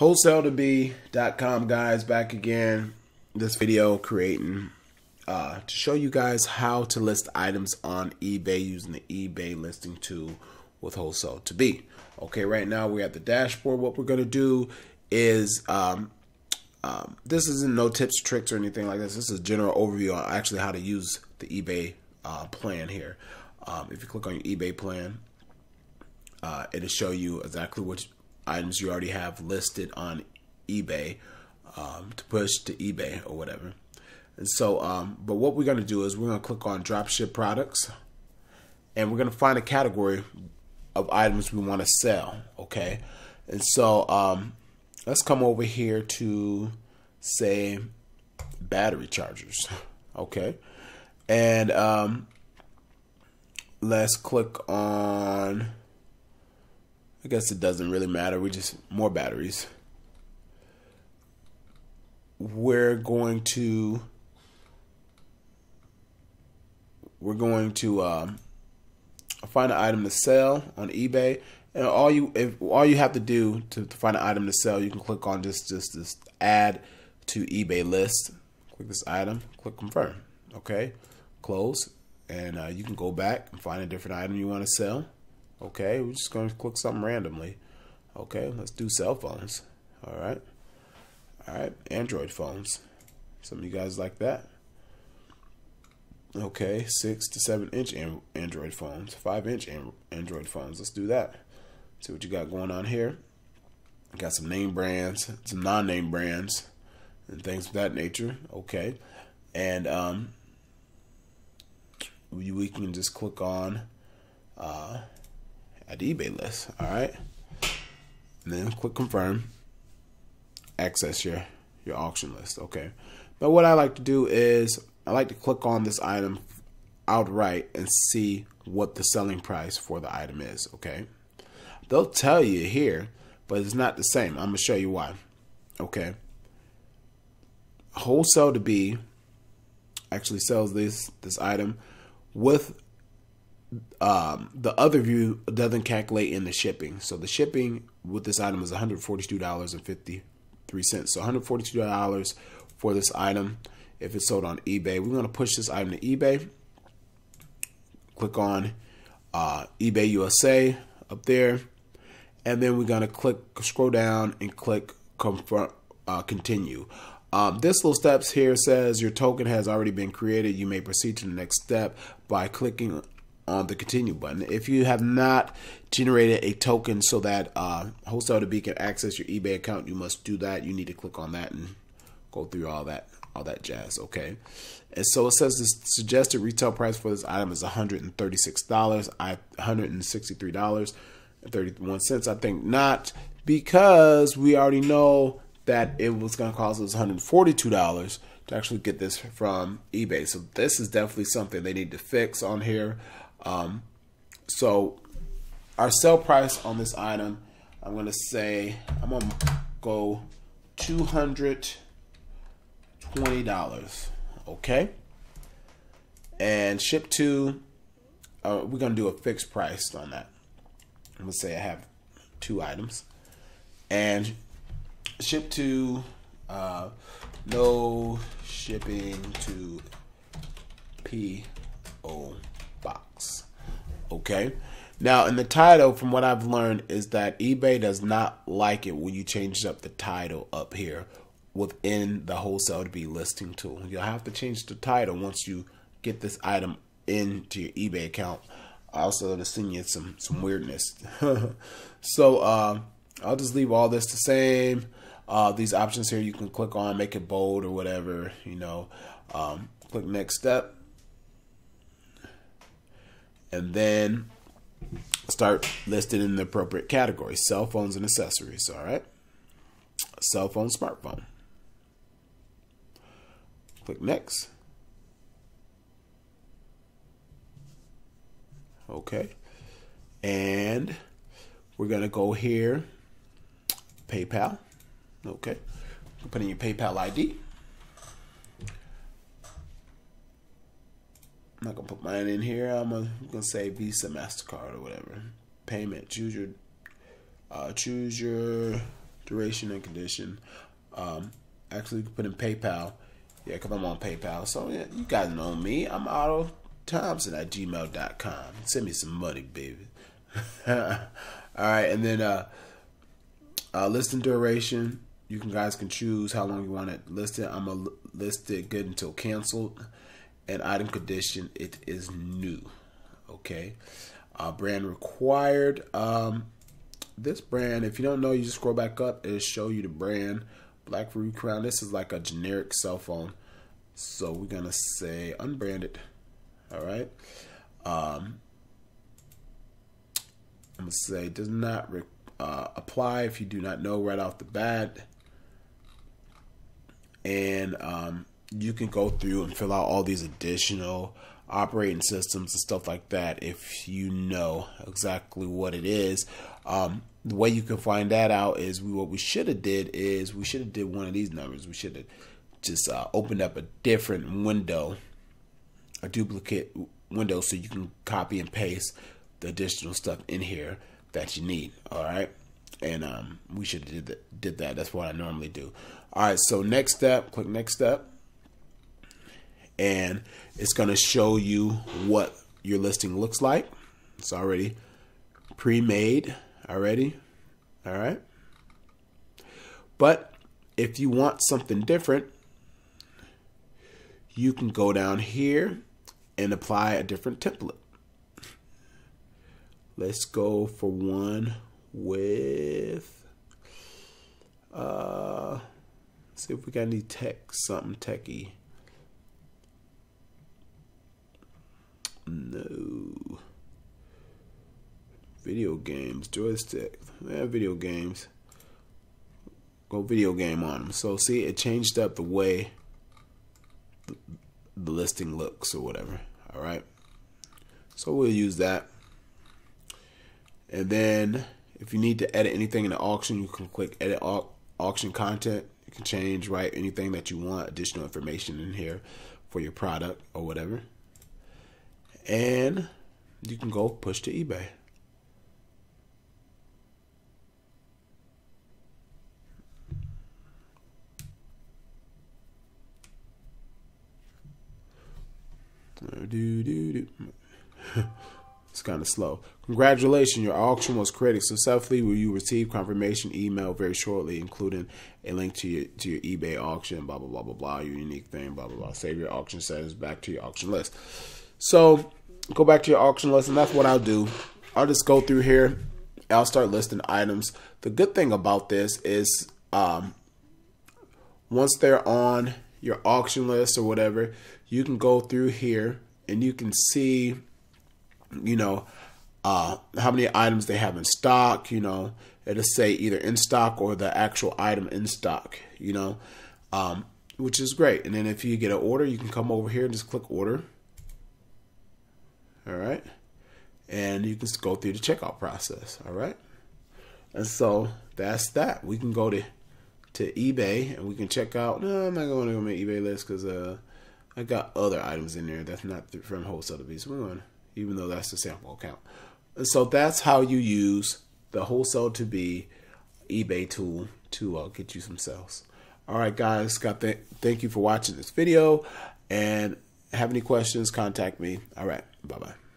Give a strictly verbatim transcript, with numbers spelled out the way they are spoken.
wholesale to be dot com, guys, back again. This video creating uh, to show you guys how to list items on eBay using the eBay listing tool with Wholesale to Be. Okay, right now we're at the dashboard. What we're gonna do is um, um, this isn't no tips, tricks, or anything like this. This is a general overview on actually how to use the eBay uh, plan here. Um, if you click on your eBay plan, uh, it'll show you exactly what items you already have listed on eBay um, to push to eBay or whatever. And so, um, but what we're going to do is we're going to click on dropship products, and we're going to find a category of items we want to sell. Okay. And so um, let's come over here to say battery chargers. Okay. And um, let's click on, I guess it doesn't really matter. We just more batteries. We're going to we're going to um, find an item to sell on eBay, and all you if, all you have to do to, to find an item to sell, you can click on just just this add to eBay list. Click this item, click confirm. Okay, close, and uh, you can go back and find a different item you want to sell. Okay, we're just going to click something randomly. Okay, let's do cell phones. All right. All right, Android phones. Some of you guys like that. Okay, six to seven inch Android phones, five inch Android phones. Let's do that. See what you got going on here. I got some name brands, some non-name brands, and things of that nature. Okay, and um, we, we can just click on uh, at the eBay list, all right, and then click confirm. Access your your auction list, okay. Now what I like to do is I like to click on this item outright and see what the selling price for the item is, okay. They'll tell you here, but it's not the same. I'm gonna show you why, okay. Wholesale to Be actually sells this this item with. Um, the other view doesn't calculate in the shipping. So the shipping with this item is one hundred forty-two dollars and fifty-three cents. So one hundred forty-two dollars for this item if it's sold on eBay. We're going to push this item to eBay. Click on uh, eBay U S A up there. And then we're going to click, scroll down and click confirm, uh, continue. Um, this little steps here says your token has already been created. You may proceed to the next step by clicking on the continue button. If you have not generated a token so that uh, Wholesale to Be can access your eBay account, you must do that. You need to click on that and go through all that, all that jazz. Okay. And so it says the suggested retail price for this item is one hundred thirty-six dollars. I one hundred sixty-three dollars and thirty-one cents. I think not, because we already know that it was going to cost us one hundred forty-two dollars to actually get this from eBay. So this is definitely something they need to fix on here. Um, so our sell price on this item, I'm going to say, I'm going to go two hundred twenty dollars. Okay. And ship to, uh, we're going to do a fixed price on that. I'm going to say I have two items and ship to, uh, no shipping to P O box. Okay, now in the title, from what I've learned, is that eBay does not like it when you change up the title up here within the Wholesale to Be listing tool. You'll have to change the title once you get this item into your eBay account. Also, to send you some some weirdness. So uh, I'll just leave all this the same. Uh, these options here, you can click on, make it bold or whatever, you know. Um, click next step. And then start listed in the appropriate category, cell phones and accessories. All right, cell phone, smartphone. Click next. Okay, and we're gonna go here, PayPal. Okay, put in your PayPal I D. I'm not gonna put mine in here. I'm gonna, I'm gonna say Visa, MasterCard, or whatever. Payment. Choose your, uh, choose your duration and condition. Um, actually, you can put in PayPal. Yeah, because I'm on PayPal. So yeah, you guys know me. I'm Otto Thompson at gmail dot com. Send me some money, baby. All right, and then uh, uh, listing duration. You can, guys can choose how long you want it listed. I'm going to list it good until canceled. And item condition, it is new. Okay. Uh, brand required. Um, this brand, if you don't know, you just scroll back up. It'll show you the brand. Black Ruby Crown. This is like a generic cell phone. So we're going to say unbranded. All right. Um, I'm going to say does not uh, apply if you do not know right off the bat. And um, you can go through and fill out all these additional operating systems and stuff like that if you know exactly what it is. Um, the way you can find that out is we, what we should have did is we should have did one of these numbers. We should have just uh, opened up a different window, a duplicate window, so you can copy and paste the additional stuff in here that you need. All right. And um, we should have did that, did that. That's what I normally do. All right. So next step, click next step. And it's going to show you what your listing looks like. It's already pre-made already. All right. But if you want something different, you can go down here and apply a different template. Let's go for one with, uh, let's see if we got any tech, something techie. No. Video games, joystick, yeah, video games. Go video game on them. So see, it changed up the way the, the listing looks or whatever. All right. So we'll use that. And then if you need to edit anything in the auction, you can click edit au auction content. You can change, right, anything that you want, additional information in here for your product or whatever. And you can go push to eBay. Do, do, do. It's kind of slow. Congratulations, your auction was created successfully. Will you receive confirmation email very shortly, including a link to your to your eBay auction, blah blah blah blah blah, your unique thing, blah blah blah. Save your auction settings back to your auction list. So go back to your auction list, and that's what I'll do. I'll just go through here. I'll start listing items. The good thing about this is um, once they're on your auction list or whatever, you can go through here and you can see, you know, uh, how many items they have in stock. You know, it'll say either in stock or the actual item in stock, you know, um, which is great. And then if you get an order, you can come over here and just click order. All right. And you can just go through the checkout process. All right. And so that's that. We can go to, to eBay and we can check out. No, I'm not going to go on my eBay list because uh, I got other items in there. That's not from Wholesale Beast. We're going to, even though that's the sample account. And so that's how you use the Wholesale to Be eBay tool to uh, get you some sales. All right, guys, got th thank you for watching this video, and have any questions, contact me. All right, bye-bye.